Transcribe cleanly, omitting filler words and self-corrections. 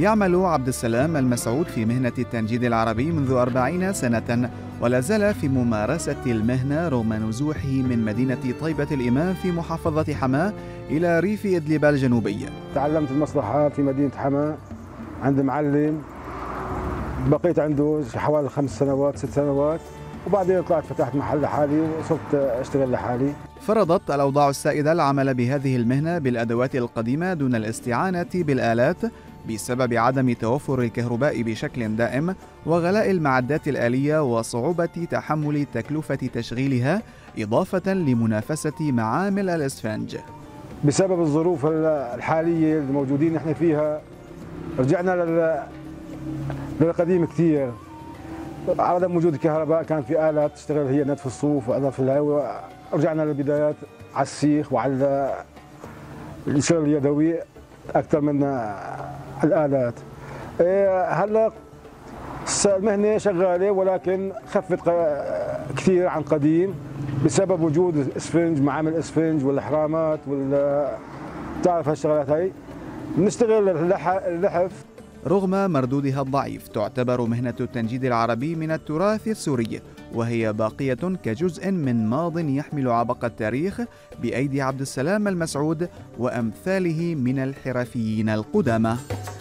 يعمل عبد السلام المسعود في مهنة التنجيد العربي منذ 40 سنة، ولا زال في ممارسة المهنة رغم نزوحه من مدينة طيبة الامام في محافظة حماه إلى ريف ادلب الجنوبي. تعلمت المصلحة في مدينة حماه عند معلم، بقيت عنده حوالي 5 سنوات 6 سنوات، وبعدين طلعت فتحت محل لحالي وصرت اشتغل لحالي. فرضت الأوضاع السائدة العمل بهذه المهنة بالأدوات القديمة دون الاستعانة بالآلات بسبب عدم توفر الكهرباء بشكل دائم وغلاء المعدات الآلية وصعوبة تحمل تكلفة تشغيلها، إضافة لمنافسة معامل الإسفنج. بسبب الظروف الحالية الموجودين نحن فيها رجعنا للقديم كثير. عدم وجود الكهرباء كان في آلات تشتغل هي نتف الصوف وأضاف الهواء، رجعنا للبدايات على السيخ وعلى الشغل اليدوي أكثر من الآلات. هلا المهنة شغالة ولكن خفت كثير عن قديم بسبب وجود الاسفنج، معامل الاسفنج والحرامات تعرف هالشغلات هي. بنشتغل اللحف. رغم مردودها الضعيف تعتبر مهنة التنجيد العربي من التراث السوري، وهي باقية كجزء من ماض يحمل عبق التاريخ بأيدي عبد السلام المسعود وأمثاله من الحرفيين القدامى.